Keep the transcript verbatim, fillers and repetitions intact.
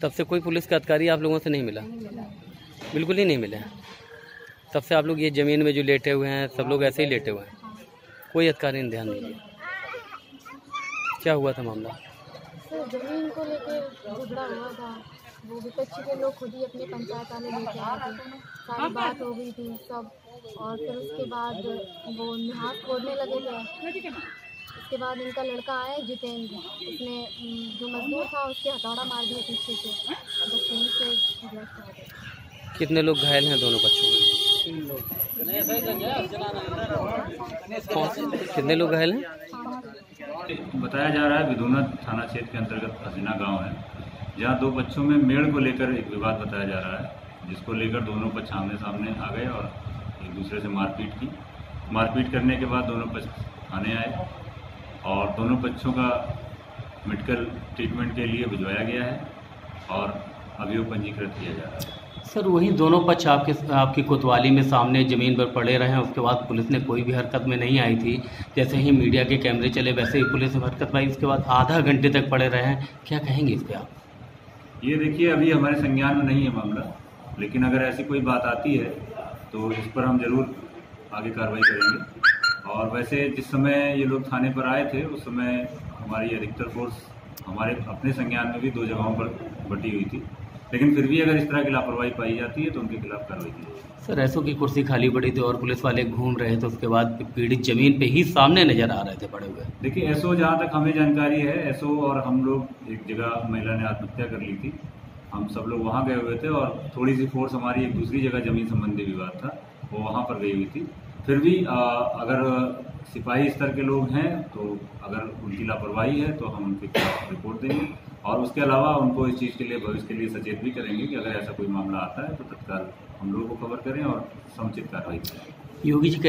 तब से कोई पुलिस का अधिकारी आप लोगों से नहीं मिला? बिल्कुल ही नहीं मिला। तब से आप लोग ये ज़मीन में जो लेटे हुए हैं, सब लोग ऐसे ही लेटे हुए हैं, कोई अधिकारी ने ध्यान नहीं दिया। क्या हुआ था मामला? जमीन को लेके झगड़ा हुआ था, वो विपक्षी के लोग खुद ही अपने पंचायत वाले लेके आए थे, सारी बात हो गई थी सब। और फिर उसके बाद वो निहार खोदने लगे थे। उसके बाद इनका लड़का आया जितेंद्र, उसने जो मजदूर था उसके हथौड़ा मार दिया पीछे से, तो तीन से गिरफ्तार हो गए। कितने लोग घायल हैं दोनों बच्चों में? तीन लोग। कितने लोग घायल हैं? बताया जा रहा है बिधूना थाना क्षेत्र के अंतर्गत हसीना गाँव है, जहाँ दो बच्चों में मेड़ को लेकर एक विवाद बताया जा रहा है, जिसको लेकर दोनों पक्ष आमने सामने आ गए और एक दूसरे से मारपीट की। मारपीट करने के बाद दोनों पक्ष थाने आए और दोनों पक्षों का मेडिकल ट्रीटमेंट के लिए भिजवाया गया है और अभियोग पंजीकृत किया जा रहा है। सर, वही दोनों पक्ष आपके आपकी कोतवाली में सामने ज़मीन पर पड़े रहे हैं, उसके बाद पुलिस ने कोई भी हरकत में नहीं आई थी। जैसे ही मीडिया के कैमरे चले वैसे ही पुलिस ने हरकत पाई, उसके बाद आधा घंटे तक पड़े रहे हैं। क्या कहेंगे इस पर आप? ये देखिए, अभी हमारे संज्ञान में नहीं है मामला, लेकिन अगर ऐसी कोई बात आती है तो इस पर हम जरूर आगे कार्रवाई करेंगे। और वैसे जिस समय ये लोग थाने पर आए थे उस समय हमारी अधिकतर फोर्स हमारे अपने संज्ञान में भी दो जगहों पर बटी हुई थी, लेकिन फिर भी अगर इस तरह की लापरवाही पाई जाती है तो उनके खिलाफ कार्रवाई की जाएगी। सर, ऐसों की कुर्सी खाली पड़ी थी और पुलिस वाले घूम रहे थे, उसके बाद पीड़ित जमीन पे ही सामने नजर आ रहे थे पड़े हुए। देखिए, एसओ जहाँ तक हमें जानकारी है, एसओ और हम लोग एक जगह महिला ने आत्महत्या कर ली थी, हम सब लोग वहाँ गए हुए थे और थोड़ी सी फोर्स हमारी एक दूसरी जगह जमीन संबंधी विवाद था वो वहाँ पर गई हुई थी। फिर भी आ, अगर सिपाही स्तर के लोग हैं तो अगर उनकी लापरवाही है तो हम उनके खिलाफ रिपोर्ट देंगे और उसके अलावा उनको इस चीज़ के लिए भविष्य के लिए सचेत भी करेंगे कि अगर ऐसा कोई मामला आता है तो तत्काल हम लोगों को खबर करें और समुचित कार्रवाई करें। योगी जी